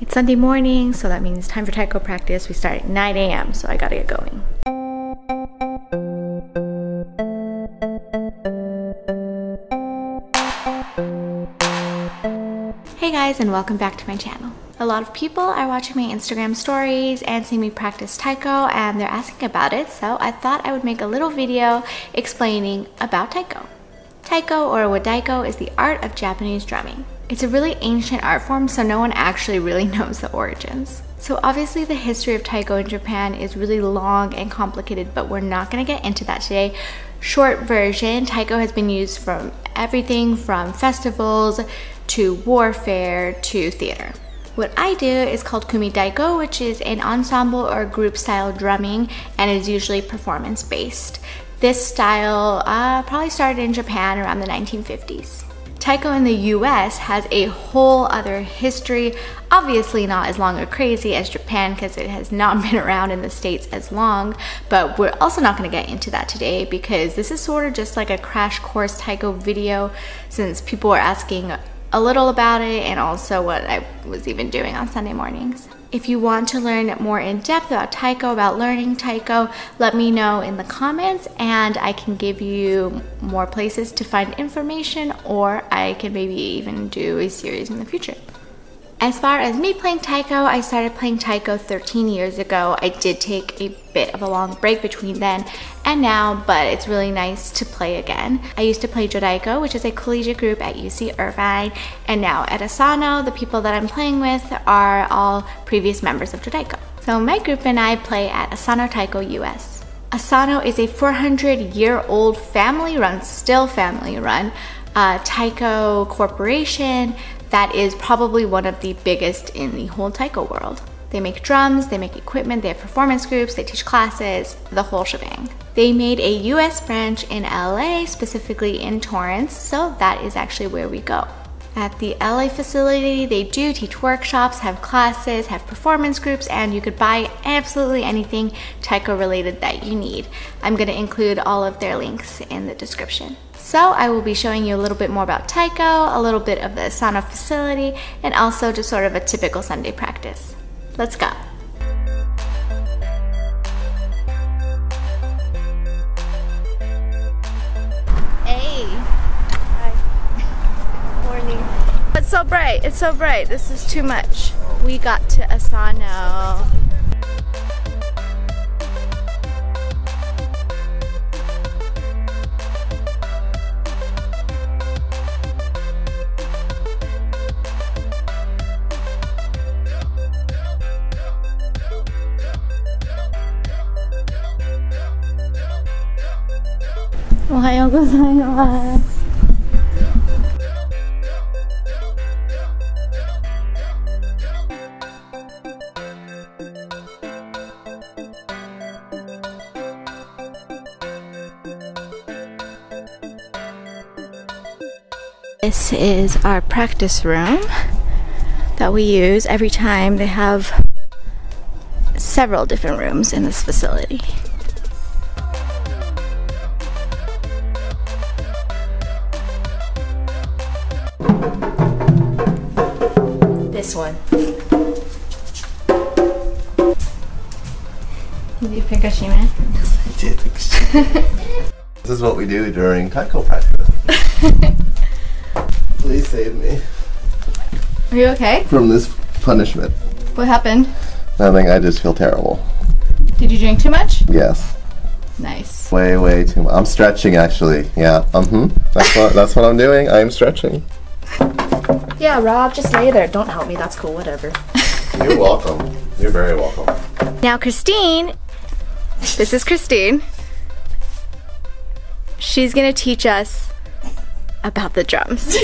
It's Sunday morning, so that means time for taiko practice. We start at 9 a.m., so I gotta get going. Hey guys, and welcome back to my channel. A lot of people are watching my Instagram stories and seeing me practice taiko, and they're asking about it, so I thought I would make a little video explaining about taiko. Taiko, or wadaiko, is the art of Japanese drumming. It's a really ancient art form, so no one actually really knows the origins. So obviously the history of taiko in Japan is really long and complicated, but we're not going to get into that today. Short version, taiko has been used for everything from festivals to warfare to theater. What I do is called kumidaiko, which is an ensemble or group style drumming and is usually performance based. This style probably started in Japan around the 1950s. Taiko in the US has a whole other history, obviously not as long or crazy as Japan because it has not been around in the States as long, but we're also not going to get into that today because this is sort of just like a crash course taiko video since people are asking a little about it and also what I was even doing on Sunday mornings. If you want to learn more in depth about taiko, about learning taiko, let me know in the comments and I can give you more places to find information, or I can maybe even do a series in the future. As far as me playing taiko, I started playing taiko 13 years ago. I did take a bit of a long break between then and now, but it's really nice to play again. I used to play Jodaiko, which is a collegiate group at UC Irvine, and now at Asano, the people that I'm playing with are all previous members of Jodaiko. So my group and I play at Asano Taiko US. Asano is a 400-year-old family-run, still family-run, taiko corporation that is probably one of the biggest in the whole taiko world. They make drums, they make equipment, they have performance groups, they teach classes, the whole shebang. They made a US branch in LA, specifically in Torrance, so that is actually where we go. At the LA facility, they do teach workshops, have classes, have performance groups, and you could buy absolutely anything taiko related that you need. I'm gonna include all of their links in the description. So I will be showing you a little bit more about taiko, a little bit of the Asano facility, and also just sort of a typical Sunday practice. Let's go. Hey. Hi. Morning. It's so bright. It's so bright. This is too much. We got to Asano. Ohayou gozaimasu. This is our practice room that we use every time. They have several different rooms in this facility. This one. Did you pick a shime? Yes, I did pick a shime. This is what we do during taiko practice. Please save me. Are you okay? From this punishment. What happened? Nothing, I just feel terrible. Did you drink too much? Yes. Nice. Way, way too much. I'm stretching actually. Yeah. That's what I'm doing. I am stretching. Yeah, Rob, just lay there. Don't help me. That's cool. Whatever. You're welcome. You're very welcome. Now, Christine, this is Christine. She's going to teach us about the drums.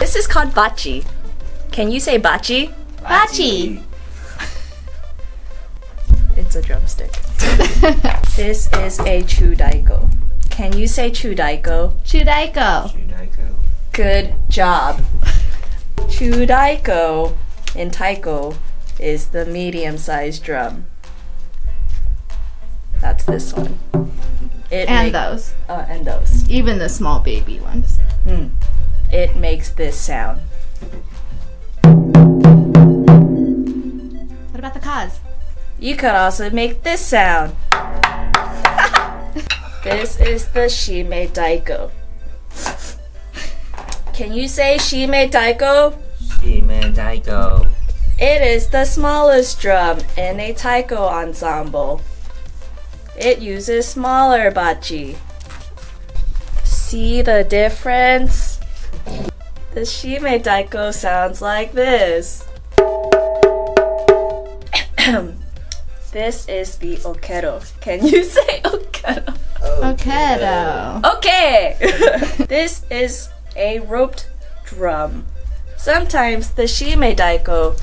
This is called bachi. Can you say bachi? Bachi. It's a drumstick. This is a chudaiko. Can you say chudaiko? Chudaiko. Chudaiko. Good job. Chudaiko in taiko is the medium-sized drum. That's this one. And those. Even the small baby ones. It makes this sound. You could also make this sound. This is the shime daiko. Can you say shime daiko? Shime daiko. It is the smallest drum in a taiko ensemble. It uses smaller bachi. See the difference? The shime daiko sounds like this. This is the ōkedō. Can you say ōkedō? ōkedō. Okay! This is a roped drum. Sometimes the shime daiko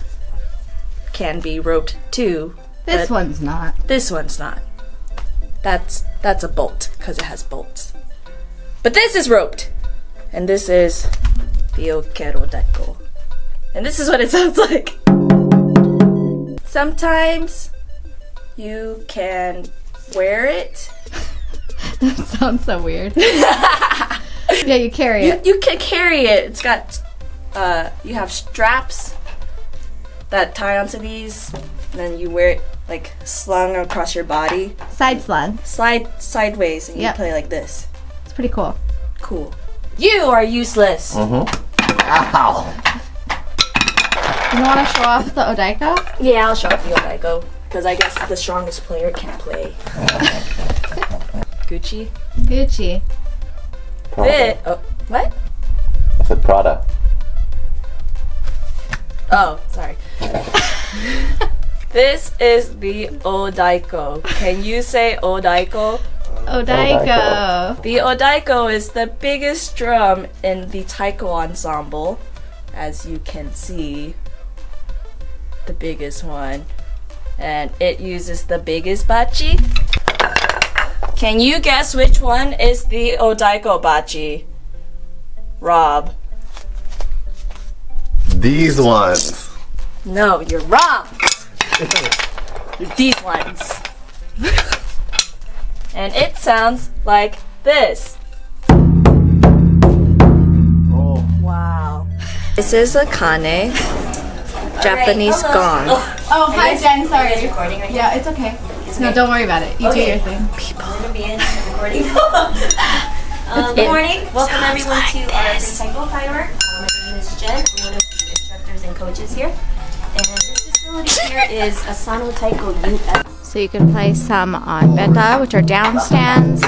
can be roped too. This one's not. This one's not. That's a bolt, because it has bolts. But this is roped! And this is the ōkedō daiko. And this is what it sounds like. Sometimes you can wear it. That sounds so weird. Yeah, you carry it. You can carry it. It's got, you have straps that tie onto these, and then you wear it like slung across your body. Side slung. Sideways, and you play like this. It's pretty cool. Cool. You are useless. Ow. You want to show off the Odaiko? Yeah, I'll show off the Odaiko, because I guess the strongest player can play. Gucci? Gucci. Bit. Oh, what? I said Prada. Oh, sorry. This is the Odaiko. Can you say Odaiko? Odaiko. The Odaiko is the biggest drum in the taiko ensemble. As you can see, the biggest one, and it uses the biggest bachi. Can you guess which one is the Odaiko bachi? Rob. These ones. No, you're wrong. These ones. And it sounds like this. Oh. Wow. This is a kane. Japanese gong. Oh, hi Jen, sorry. It's recording right now. It's okay. No, don't worry about it. You do your thing. People. I'm gonna be in recording. Good morning. Welcome everyone to our recycle firework. My name is Jen. I'm one of the instructors and coaches here. And this facility here is Asano Taiko US. So you can play some on beta, which are down stands,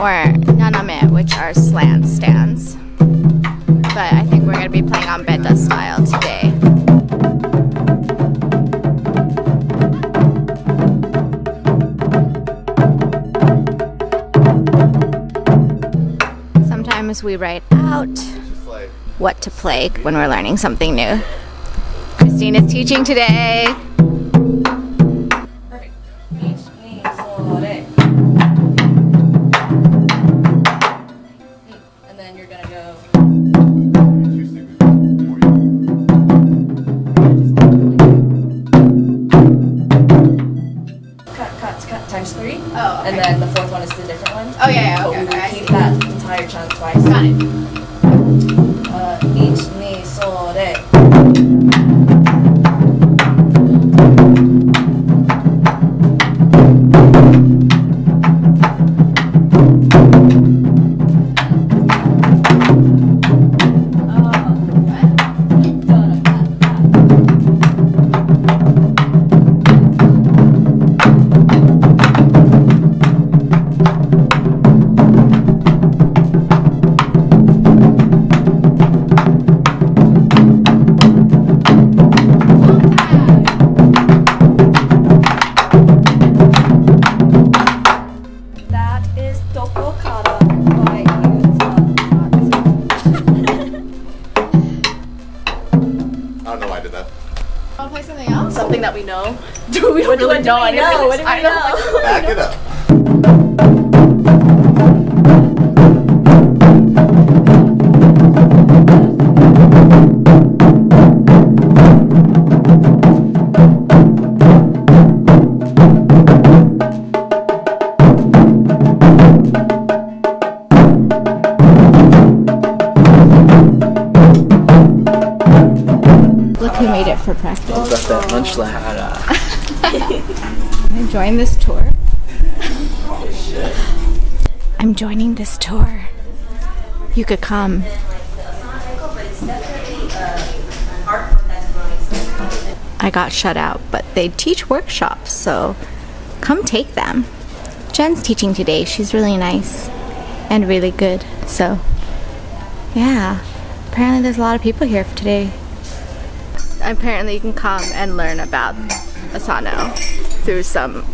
or naname, which are slant stands. But I think we're going to be playing on beta style today. Sometimes we write out what to play when we're learning something new. Christine is teaching today. And then the fourth one is the different one. Oh yeah, yeah, okay. But we repeat that entire chunk twice. Got it. Each ni so re. Something that we know. We don't really know. I know. What do we know? Back it up. Look who made it for practice. Got that lunch lab. I'm enjoying this tour. I'm joining this tour. You could come. I got shut out, but they teach workshops, so come take them. Jen's teaching today. She's really nice and really good. So, yeah. Apparently there's a lot of people here for today. Apparently you can come and learn about Asano through some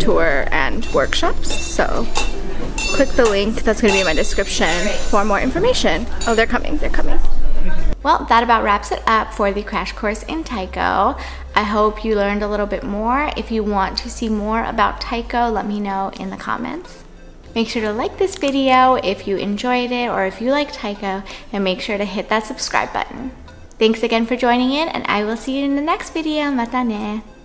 tour and workshops. So click the link that's going to be in my description for more information. Oh, they're coming. They're coming. Well, that about wraps it up for the crash course in Taiko. I hope you learned a little bit more. If you want to see more about Taiko, let me know in the comments. Make sure to like this video if you enjoyed it or if you like Taiko, and make sure to hit that subscribe button. Thanks again for joining in, and I will see you in the next video. Mata ne!